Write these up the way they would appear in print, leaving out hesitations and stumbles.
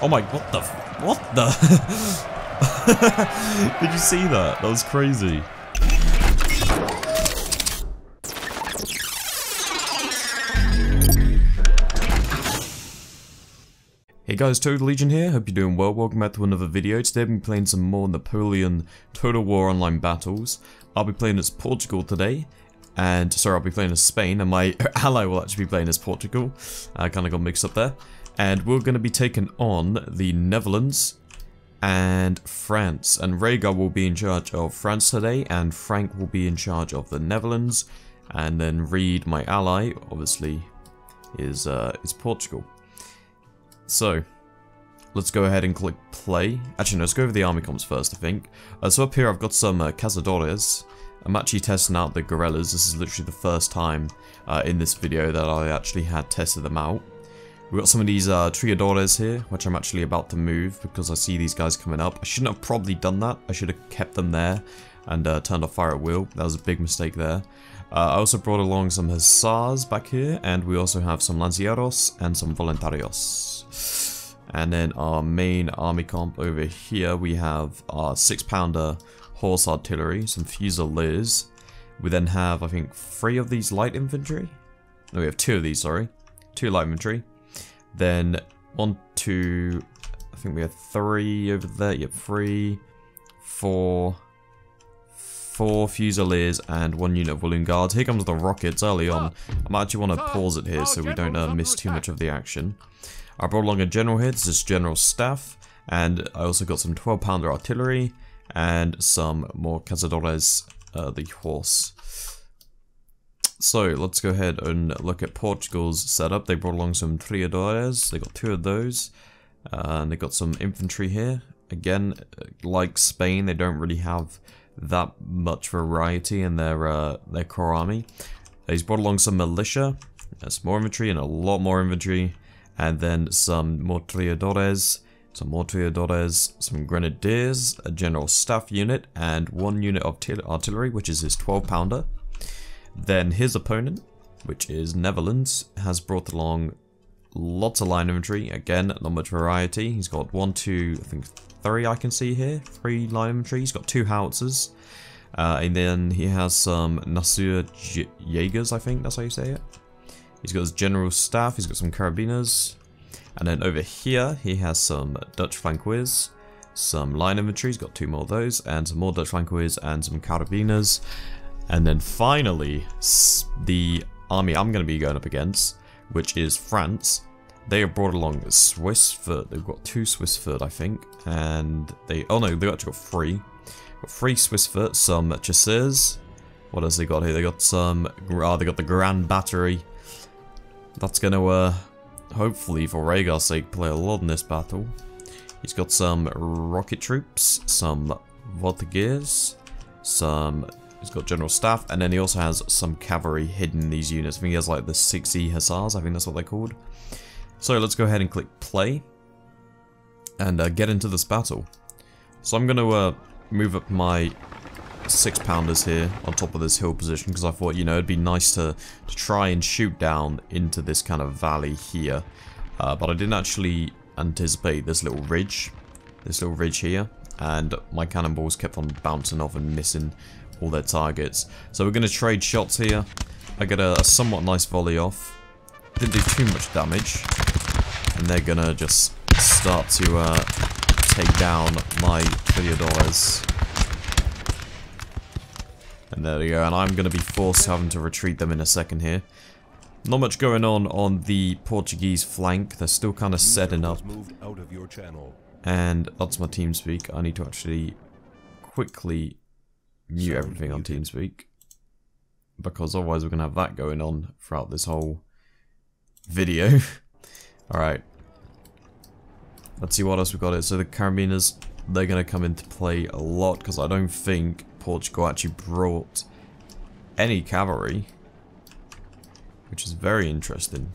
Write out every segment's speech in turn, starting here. Oh my, what the, what the? Did you see that? That was crazy. Hey guys, Total Legion here, hope you're doing well, welcome back to another video. Today I'm playing some more Napoleon Total War online battles. I'll be playing as Portugal today, and sorry, I'll be playing as Spain, and my ally will actually be playing as Portugal. I kind of got mixed up there. And we're going to be taking on the Netherlands and France, and Rhaegar will be in charge of France today, and Frank will be in charge of the Netherlands, and then Reed, my ally, obviously is Portugal. So, let's go ahead and click play. Actually, no, let's go over the army comps first, I think. So up here I've got some Caçadores. I'm actually testing out the guerrillas. This is literally the first time in this video that I actually had tested them out. We've got some of these Triadores here, which I'm actually about to move because I see these guys coming up. I shouldn't have probably done that. I should have kept them there and turned off fire at will. That was a big mistake there. I also brought along some Hussars back here, and we also have some Lanceros and some Voluntarios. And then our main army comp over here, we have our 6-pounder horse artillery, some Fusiliers. We then have, I think, 3 of these light infantry. No, we have 2 of these, sorry. 2 light infantry. Then 1, 2, I think we have 3 over there. Yep, 3, 4. 4 Fusiliers and 1 unit of Walloon guards. Here comes the rockets early on. I actually want to pause it here so we don't miss too much of the action. I brought along a general here. This is general staff, and I also got some 12-pounder artillery and some more Caçadores, the horse. So let's go ahead and look at Portugal's setup. They brought along some Triadores. They got 2 of those, and they got some infantry here. Again, like Spain, they don't really have that much variety in their core army. He's brought along some militia, that's more infantry and a lot more infantry, and then some more Triadores, some Grenadiers, a general staff unit, and 1 unit of artillery, which is his 12-pounder. Then his opponent, which is Netherlands, has brought along lots of line infantry. Again, not much variety. He's got 1, 2, I think 3 I can see here, 3 line infantry. He's got 2 howitzers, and then he has some Nassau Jagers, I think that's how you say it. He's got his general staff, he's got some Carabiners, and then over here he has some Dutch flank whiz, some line infantry, he's got 2 more of those, and some more Dutch flank whiz and some Carabiners. And then finally, the army I'm going to be going up against, which is France. They have brought along Swiss foot. They've got 2 Swiss foot, I think, and they, oh no, they've actually got 3. Got 3 Swiss foot, some Chasseurs. What else they got here? They got some, they got the Grand Battery. That's gonna, hopefully for Rhaegar's sake, play a lot in this battle. He's got some rocket troops, some Voltigeurs, some, he's got general staff, and then he also has some cavalry hidden in these units. I think he has like the 6E Hussars, I think that's what they're called. So let's go ahead and click play and get into this battle. So I'm going to move up my 6-pounders here on top of this hill position, because I thought, you know, it'd be nice to try and shoot down into this kind of valley here. But I didn't actually anticipate this little ridge here, and my cannonballs kept on bouncing off and missing all their targets. So we're going to trade shots here. I get a somewhat nice volley off. Didn't do too much damage, and they're gonna just start to take down my Triadores. And there we go, and I'm gonna be forced to having to retreat them in a second here. Not much going on the Portuguese flank. They're still kind of setting up, and that's my TeamSpeak. I need to actually quickly mute everything on TeamSpeak, because otherwise we're gonna have that going on throughout this whole video. Alright. Let's see what else we've got here. So the Carabiners, they're going to come into play a lot, because I don't think Portugal actually brought any cavalry, which is very interesting.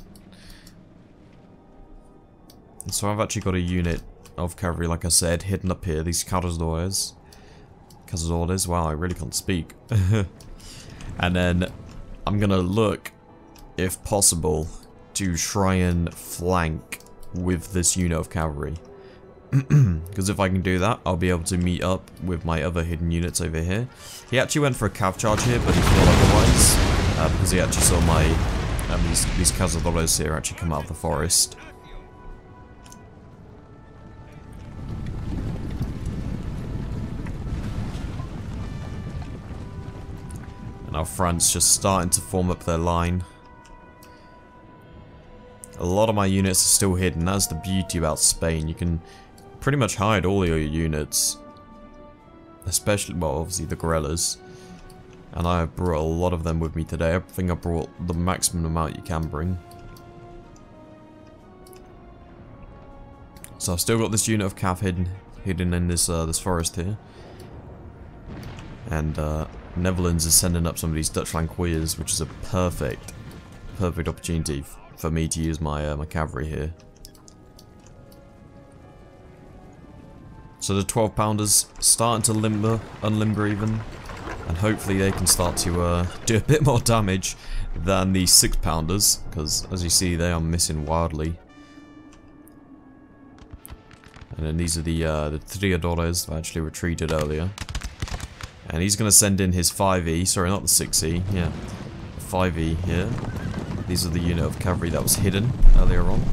So I've actually got a unit of cavalry, like I said, hidden up here. These Caçadores. Caçadores. Wow, I really can't speak. And then I'm going to look, if possible, to try and flank with this unit of cavalry. because if I can do that, I'll be able to meet up with my other hidden units over here. He actually went for a cav charge here, but he thought otherwise, because he actually saw my these Caçadores here actually come out of the forest. And now France just starting to form up their line. A lot of my units are still hidden. That's the beauty about Spain. You can pretty much hide all your units, especially, well, obviously the guerrillas. And I brought a lot of them with me today. I think I brought the maximum amount you can bring. So I've still got this unit of calf hidden in this this forest here. And Netherlands is sending up some of these Dutch flank whiz, which is a perfect opportunity for me to use my my cavalry here. So the 12-pounders starting to limber, unlimber even, and hopefully they can start to do a bit more damage than the 6-pounders, because as you see they are missing wildly. And then these are the Triadores that actually retreated earlier, and he's going to send in his 5E, sorry, not the 6E, yeah, the 5E here. These are the unit of cavalry that was hidden earlier on.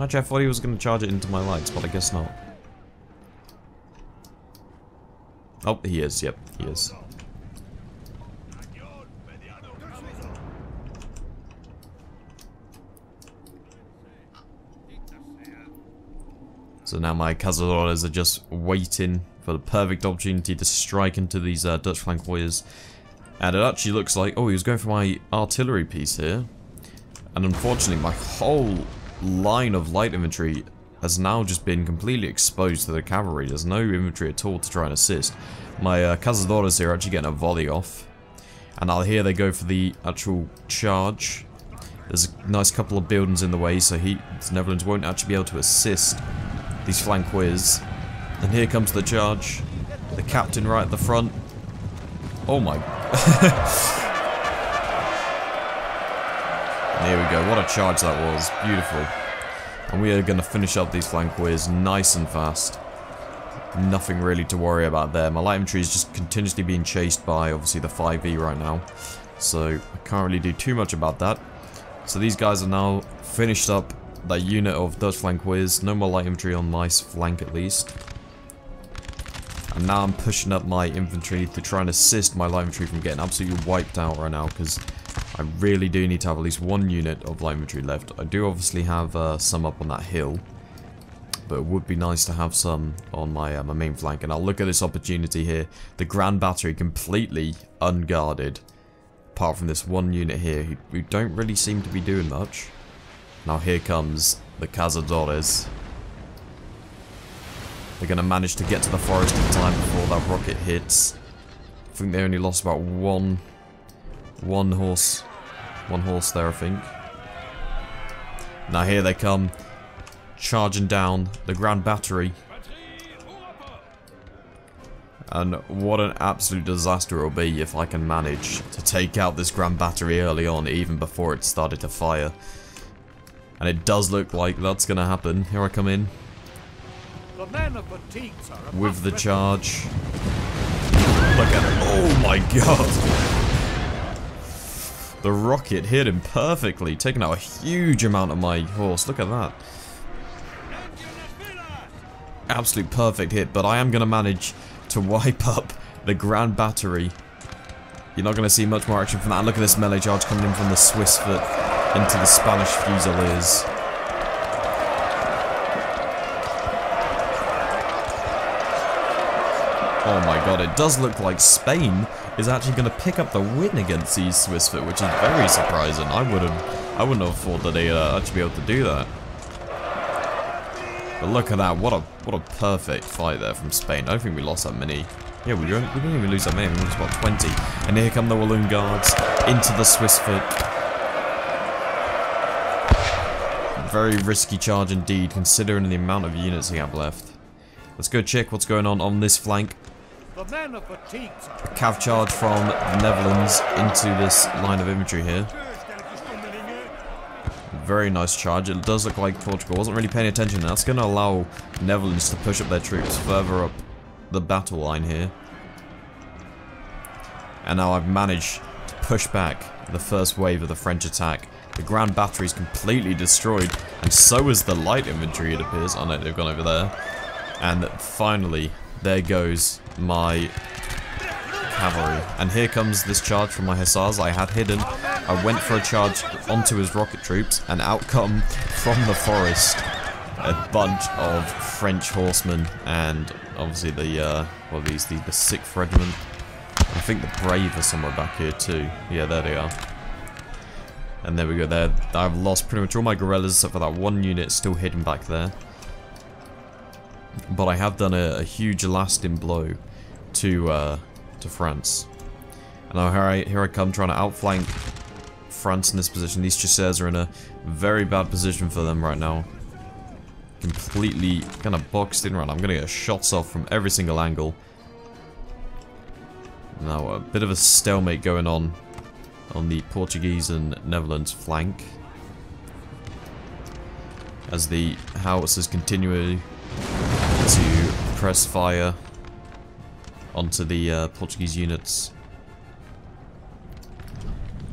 Actually, I thought he was going to charge it into my lights, but I guess not. Oh, he is. Yep, he is. So now my Caçadores are just waiting for the perfect opportunity to strike into these Dutch flank warriors. And it actually looks like, oh, he was going for my artillery piece here. And unfortunately, my whole line of light infantry has now just been completely exposed to the cavalry. There's no infantry at all to try and assist. My Caçadores here are actually getting a volley off. And now here they go for the actual charge. There's a nice couple of buildings in the way, so the Netherlands won't actually be able to assist these flank whiz. And here comes the charge. The captain right at the front. Oh my god. Here we go, what a charge that was, beautiful. And we are going to finish up these flank whiz nice and fast. Nothing really to worry about there. My light infantry is just continuously being chased by obviously the 5E right now, so I can't really do too much about that. So these guys are now finished up that unit of Dutch flank whiz. No more light infantry on my flank at least. And now I'm pushing up my infantry to try and assist my light infantry from getting absolutely wiped out right now, because I really do need to have at least one unit of light infantry left. I do obviously have some up on that hill, but it would be nice to have some on my, my main flank. And I'll look at this opportunity here. The Grand Battery completely unguarded, apart from this one unit here who don't really seem to be doing much. Now here comes the Caçadores. They're going to manage to get to the forest in time before that rocket hits. I think they only lost about one horse there, I think. Now here they come, charging down the Grand Battery. And what an absolute disaster it will be if I can manage to take out this Grand Battery early on, even before it started to fire. And it does look like that's going to happen. Here I come in. With the charge. Look at it. Oh my god. The rocket hit him perfectly, taking out a huge amount of my horse. Look at that. Absolute perfect hit, but I am going to manage to wipe up the Grand Battery. You're not going to see much more action from that. Look at this melee charge coming in from the Swiss foot into the Spanish Fusiliers. Oh my god, it does look like Spain is actually going to pick up the win against these Swiss foot, which is very surprising. I wouldn't have thought that they'd actually be able to do that. But look at that, what a perfect fight there from Spain. I don't think we lost that many. Yeah, we didn't even lose that many, we lost about 20. And here come the Walloon guards into the Swiss foot. Very risky charge indeed, considering the amount of units we have left. Let's go check what's going on this flank. A cav charge from the Netherlands into this line of infantry here. Very nice charge. It does look like Portugal wasn't really paying attention. That's going to allow Netherlands to push up their troops further up the battle line here. And now I've managed to push back the first wave of the French attack. The Grand Battery is completely destroyed, and so is the light infantry, it appears. Oh no, they've gone over there. And finally, there goes my cavalry. And here comes this charge from my Hussars I had hidden. I went for a charge onto his rocket troops, and out come from the forest a bunch of French horsemen, and obviously the what are these? The 6th Regiment. I think the Brave are somewhere back here too. Yeah, there they are. And there we go. There, I've lost pretty much all my guerrillas except for that one unit still hidden back there. But I have done a huge lasting blow to France. And now here I come trying to outflank France in this position. These Chasseurs are in a very bad position for them right now. Completely kind of boxed in right now. I'm going to get shots off from every single angle. Now a bit of a stalemate going on the Portuguese and Netherlands flank, as the howitzers continue to press fire onto the Portuguese units.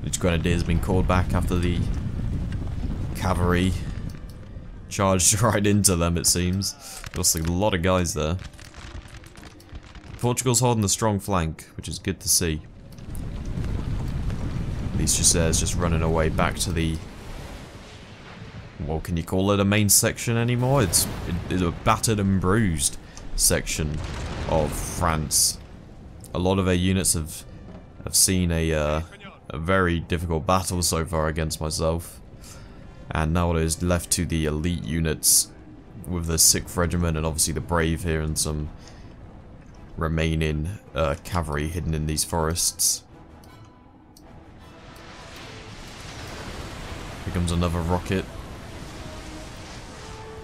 Each grenadier has been called back after the cavalry charged right into them, it seems. Lost a lot of guys there. Portugal's holding the strong flank, which is good to see. These Chasseurs just running away back to the... well, can you call it a main section anymore? It's a battered and bruised section of France. A lot of their units have seen a very difficult battle so far against myself. And now it is left to the elite units with the 6th Regiment and obviously the Brave here and some remaining cavalry hidden in these forests. Here comes another rocket.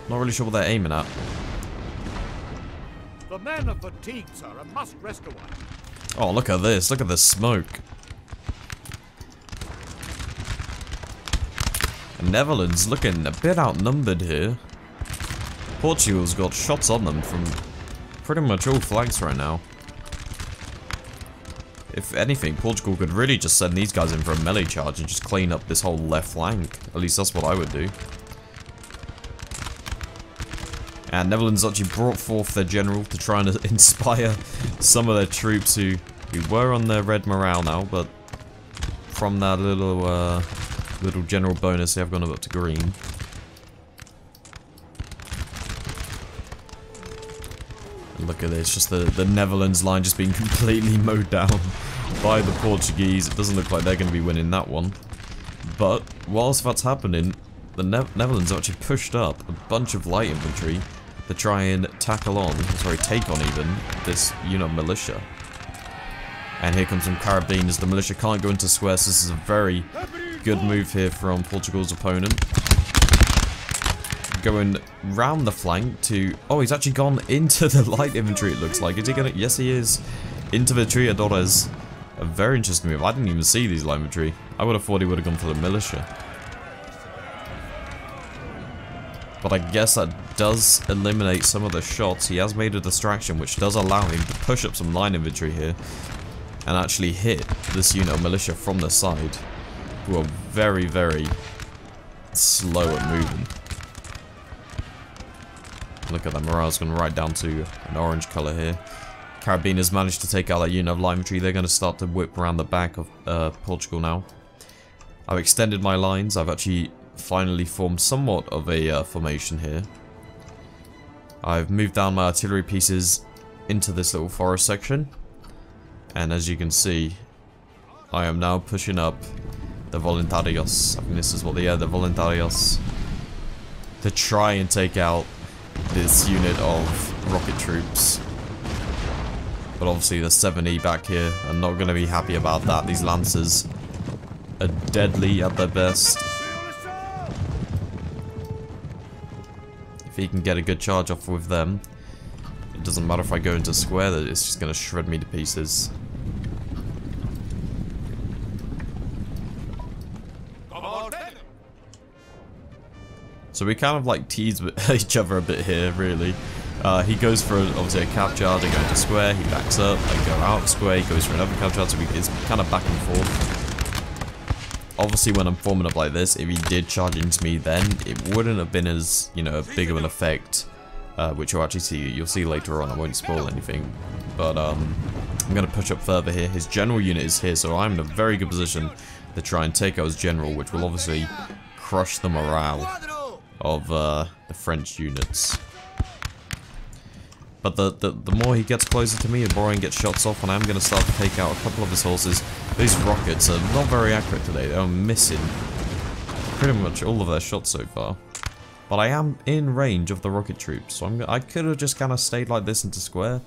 Not really sure what they're aiming at. The men are fatigued, sir, and must rest awhile. Oh, look at this! Look at the smoke. And Netherlands looking a bit outnumbered here. Portugal's got shots on them from pretty much all flags right now. If anything, Portugal could really just send these guys in for a melee charge and just clean up this whole left flank. At least that's what I would do. And Netherlands actually brought forth their general to try and inspire some of their troops who were on their red morale now, but from that little general bonus, they have gone up to green. Look at this, just the Netherlands line just being completely mowed down by the Portuguese. It doesn't look like they're going to be winning that one. But whilst that's happening, the Netherlands actually pushed up a bunch of light infantry to try and take on this unit militia. And here comes some Carabiners. The militia can't go into squares, so this is a very good move here from Portugal's opponent. Going round the flank to... oh, he's actually gone into the light infantry, it looks like. Is he going to... yes, he is. Into the Triadores. A very interesting move. I didn't even see these light infantry. I would have thought he would have gone for the militia. But I guess that does eliminate some of the shots. He has made a distraction, which does allow him to push up some line infantry here and actually hit this unit militia from the side, who are very, very slow at moving. Look at that, morale's gone right down to an orange colour here. Carabiners managed to take out that unit of light infantry. They're going to start to whip around the back of Portugal now. I've extended my lines. I've actually finally formed somewhat of a formation here. I've moved down my artillery pieces into this little forest section. And as you can see, I am now pushing up the Voluntarios. I think this is what they are, the Voluntarios. To try and take out this unit of rocket troops. But obviously the 7E back here are not going to be happy about that. These Lancers are deadly at their best. If he can get a good charge off with them, it doesn't matter if I go into square, it's just going to shred me to pieces. So we kind of like tease with each other a bit here, really. He goes for obviously a cap charge, they go into square, he backs up, they go out of square, he goes for another cap charge, so it's kind of back and forth. Obviously when I'm forming up like this, if he did charge into me then, it wouldn't have been as, you know, big of an effect, which you'll actually see, you'll see later on, I won't spoil anything, but I'm going to push up further here. His general unit is here, so I'm in a very good position to try and take out his general, which will obviously crush the morale of the French units. But the more he gets closer to me, the more he gets shots off, and I'm going to start to take out a couple of his horses. These rockets are not very accurate today. They're missing pretty much all of their shots so far. But I am in range of the rocket troops, so I could have just kind of stayed like this into square.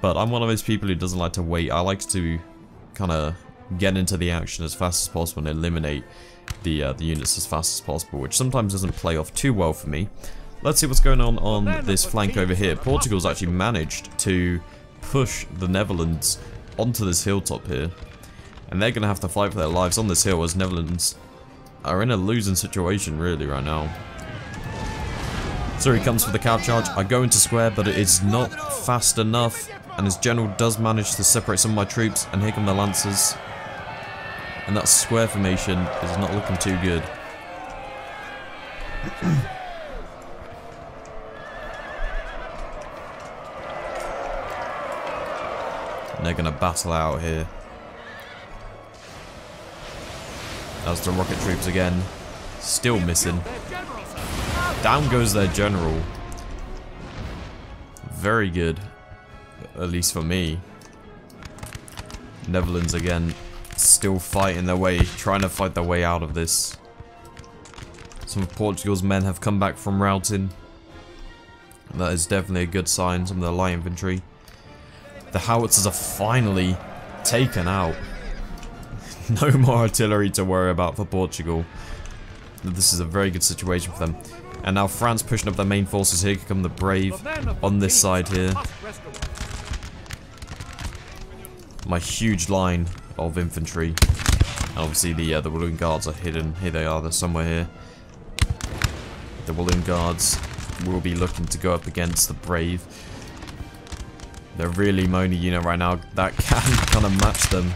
But I'm one of those people who doesn't like to wait. I like to kind of get into the action as fast as possible and eliminate the units as fast as possible, which sometimes doesn't play off too well for me. Let's see what's going on this flank over here. Portugal's actually managed to push the Netherlands onto this hilltop here. And they're going to have to fight for their lives on this hill as Netherlands are in a losing situation really right now. So he comes for the cow charge. I go into square, but it's not fast enough. And his general does manage to separate some of my troops. And here come the Lancers. And that square formation is not looking too good. And they're going to battle out here. That's the rocket troops again. Still missing. Down goes their general. Very good. At least for me. Netherlands again. Still fighting their way. Trying to fight their way out of this. Some of Portugal's men have come back from routing. And that is definitely a good sign. Some of their light infantry. The howitzers are finally taken out. No more artillery to worry about for Portugal. This is a very good situation for them. And now France pushing up their main forces. Here come the brave on this side here. My huge line of infantry. And obviously the Walloon guards are hidden. Here they are. They're somewhere here. The Walloon guards will be looking to go up against the brave. They're really my only unit right now that can kind of match them.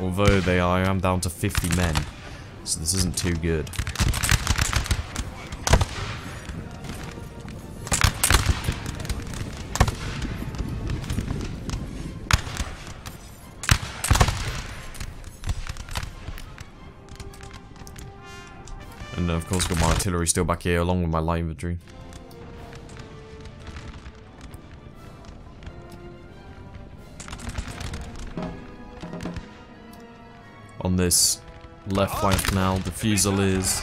Although they are, I am down to 50 men. So this isn't too good. And of course got my artillery still back here along with my light infantry. On this left flank now, the Fusiliers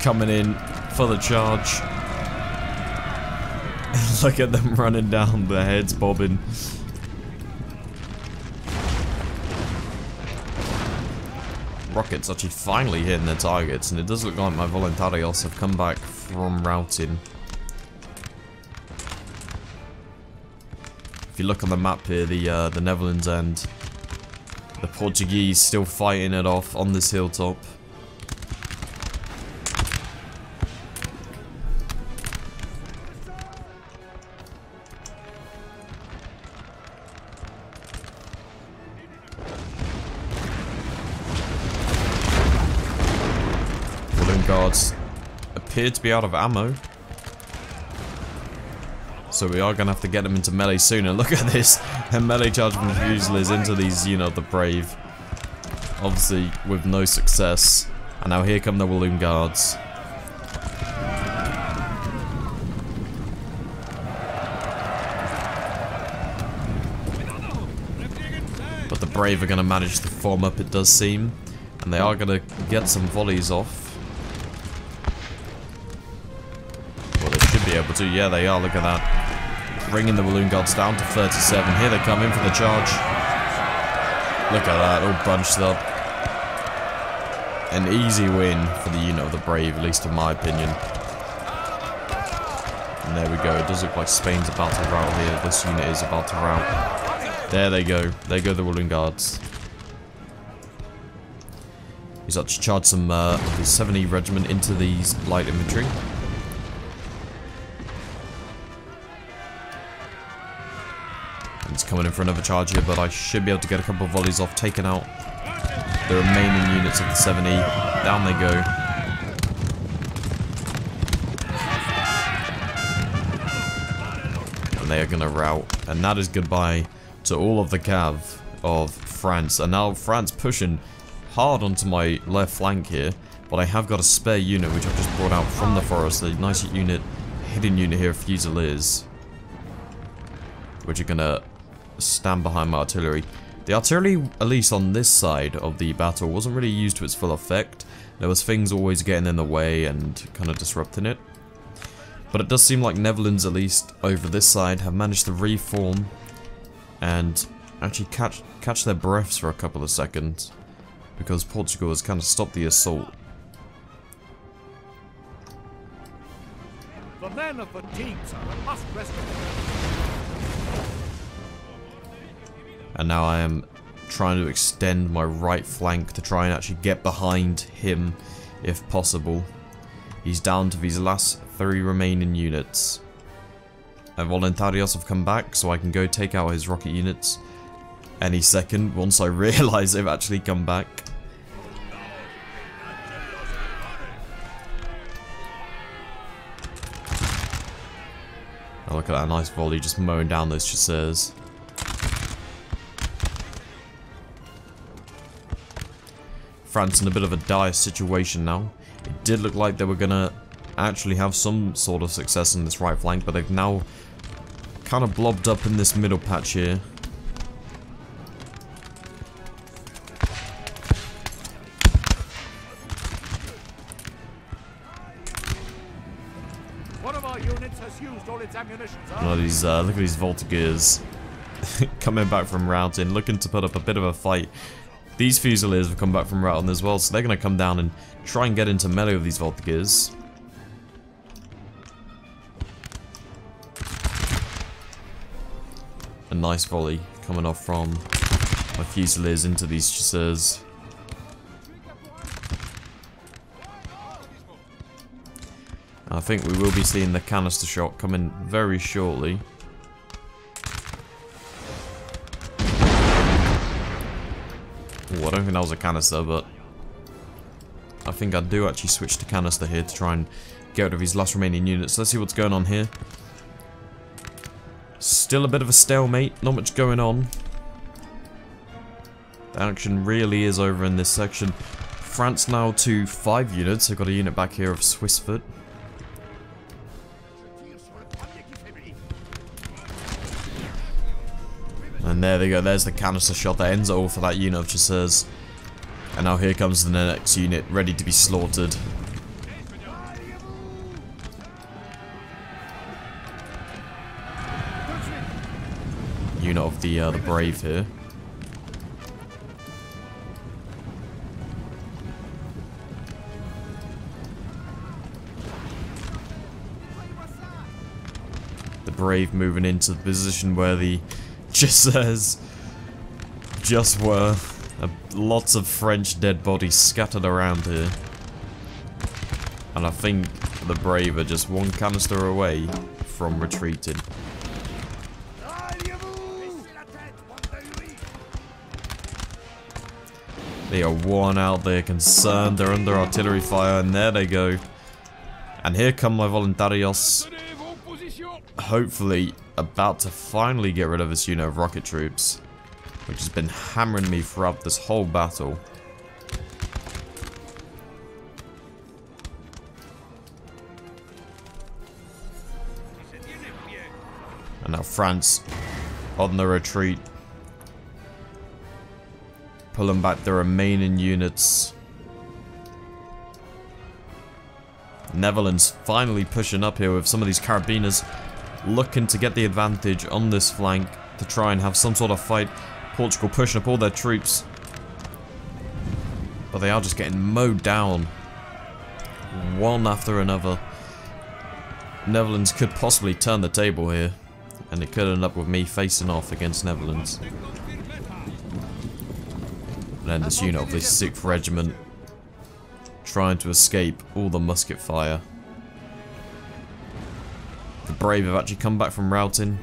coming in for the charge. Look at them running down, their heads bobbing. Rockets actually finally hitting their targets, and it does look like my Voluntarios have come back from routing. If you look on the map here, the Netherlands end. The Portuguese still fighting it off on this hilltop. Walloon guards appear to be out of ammo. So we are going to have to get them into melee sooner. Look at this. And melee charge from the Fusiliers into these, you know, the brave. Obviously with no success. And now here come the Walloon guards. But the brave are going to manage to form up, it does seem. And they are going to get some volleys off. Able to, yeah, they are. Look at that, bringing the Walloon guards down to 37. Here they come in for the charge. Look at that, all bunched up. An easy win for the unit of the brave, at least in my opinion. And there we go. It does look like Spain's about to rout here. This unit is about to rout. There they go. There go the Walloon guards. is actually charge some of his 7E regiment into these light infantry. He's coming in for another charge here, but I should be able to get a couple of volleys off, taking out the remaining units of the 7E. Down they go. They are going to rout, and that is goodbye to all of the cav of France. And now France pushing hard onto my left flank here, but I have got a spare unit which I've just brought out from the forest, a nice unit, hidden unit here, Fusiliers, which are going to stand behind my artillery. The artillery, at least on this side of the battle, wasn't really used to its full effect. There was things always getting in the way and kind of disrupting it. But it does seem like Netherlands, at least over this side, have managed to reform and actually catch their breaths for a couple of seconds, because Portugal has kind of stopped the assault. The men of the teams are a must rest. And now I am trying to extend my right flank to try and actually get behind him if possible. He's down to these last three remaining units. And Voluntarios have come back, so I can go take out his rocket units any second once I realise they've actually come back. Now look at that nice volley just mowing down those Chasseurs. France in a bit of a dire situation now. It did look like they were going to actually have some sort of success in this right flank, but they've now kind of blobbed up in this middle patch here. One of our units has used all its ammunition, sir. Look at these Voltigeurs coming back from routing, looking to put up a bit of a fight. These Fusiliers have come back from routing as well, so they're going to come down and try and get into melee with these Voltigeurs. A nice volley coming off from my Fusiliers into these Chasseurs. I think we will be seeing the canister shot coming very shortly. Ooh, I don't think that was a canister, but I think I do actually switch to canister here to try and get rid of these last remaining units. Let's see what's going on here. Still a bit of a stalemate, not much going on. The action really is over in this section. France now to 5 units. They've got a unit back here of Swiss foot. And there they go, there's the canister shot that ends it all for that unit of Chasseurs. And now here comes the next unit, ready to be slaughtered. Unit of the Brave here. The Brave moving into the position where the Chasseurs just were. Lots of French dead bodies scattered around here. And I think the Brave are just one canister away from retreating. They are worn out, they are concerned, they're under artillery fire, and there they go. And here come my Voluntarios, hopefully about to finally get rid of this unit of rocket troops, which has been hammering me throughout this whole battle. And now France on the retreat, pulling back the remaining units. Netherlands finally pushing up here with some of these Carabiners, looking to get the advantage on this flank to try and have some sort of fight. Portugal pushing up all their troops, but they are just getting mowed down one after another. Netherlands could possibly turn the table here, and it could end up with me facing off against Netherlands. And then this unit of the 6th Regiment trying to escape all the musket fire. The brave have actually come back from routing.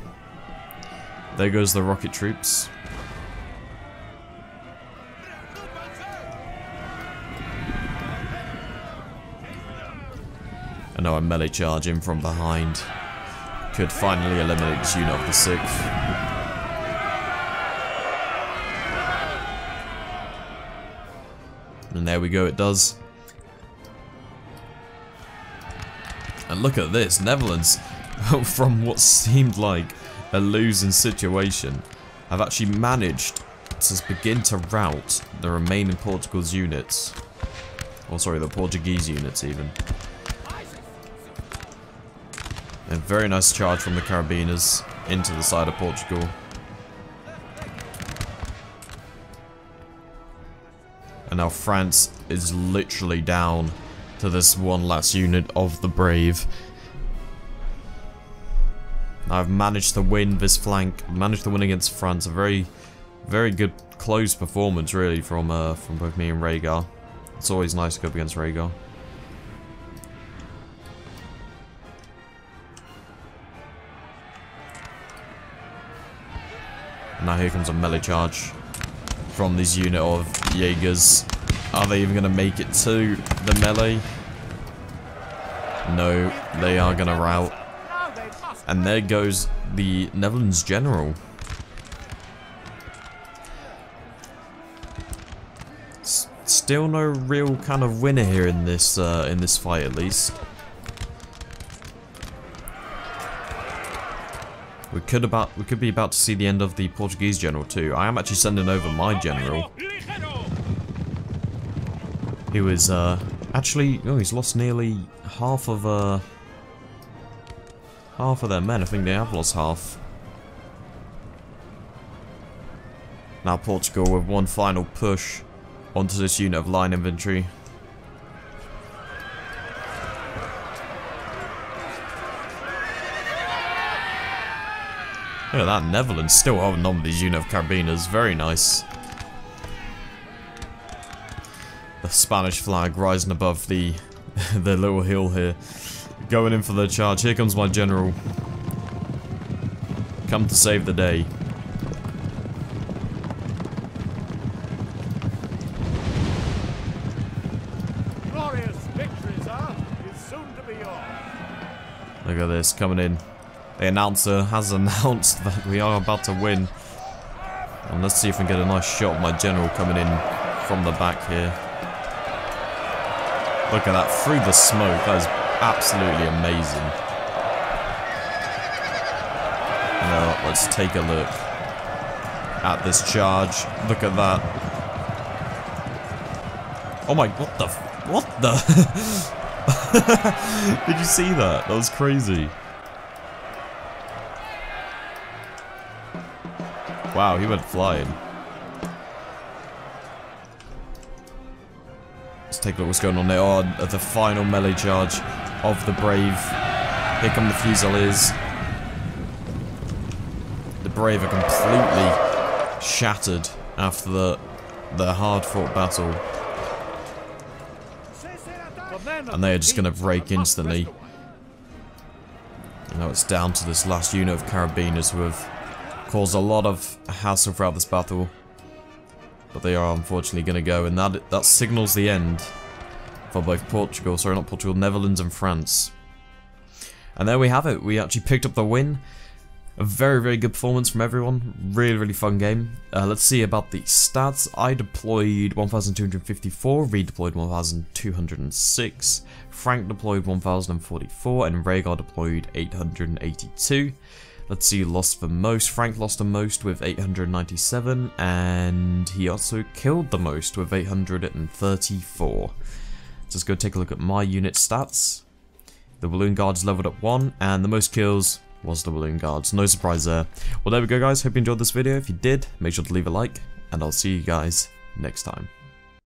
There goes the rocket troops. And now a melee charge in from behind could finally eliminate this unit of the 6th. And there we go, it does. And look at this, Netherlands, from what seemed like a losing situation, have actually managed to begin to rout the remaining Portugal's units. Oh, sorry, the Portuguese units, even. And very nice charge from the Carabiners into the side of Portugal. And now France is literally down to this one last unit of the brave. I've managed to win this flank, managed to win against France. A very, very good close performance really from both me and Rhaegar. It's always nice to go up against Rhaegar. And now here comes a melee charge from this unit of Jaegers. Are they even going to make it to the melee? No, they are going to rout. And there goes the Netherlands general. Still no real kind of winner here in this fight, at least. We could be about to see the end of the Portuguese general too. I am actually sending over my general. He was actually, oh, he's lost nearly half of their men. I think they have lost half. Now Portugal with one final push onto this unit of line infantry. Look at that, Netherlands still holding on with these unit of Carabiners, very nice. The Spanish flag rising above the little hill here. Going in for the charge, here comes my general. Come to save the day. Glorious victories are soon to be yours. Look at this, coming in. The announcer has announced that we are about to win. And let's see if we can get a nice shot of my general coming in from the back here. Look at that, through the smoke. That is absolutely amazing. Now, let's take a look at this charge. Look at that. Oh my, what the? What the? Did you see that? That was crazy. Wow, he went flying. Let's take a look what's going on there. Oh, the final melee charge of the brave. Here come the Fusiliers. The brave are completely shattered after the hard-fought battle. And they are just going to break instantly. And now it's down to this last unit of Carabiners who have caused a lot of hassle throughout this battle, but they are unfortunately going to go, and that signals the end for both Netherlands and France. And there we have it. We actually picked up the win. A very, very good performance from everyone. Really, really fun game. Let's see about the stats. I deployed 1,254, Reed deployed 1,206, Frank deployed 1,044, and Rhaegar deployed 882. Let's see, lost the most. Frank lost the most with 897, and he also killed the most with 834. Let's go take a look at my unit stats. The Walloon guards leveled up 1, and the most kills was the Walloon guards. No surprise there. Well, there we go, guys. Hope you enjoyed this video. If you did, make sure to leave a like, and I'll see you guys next time.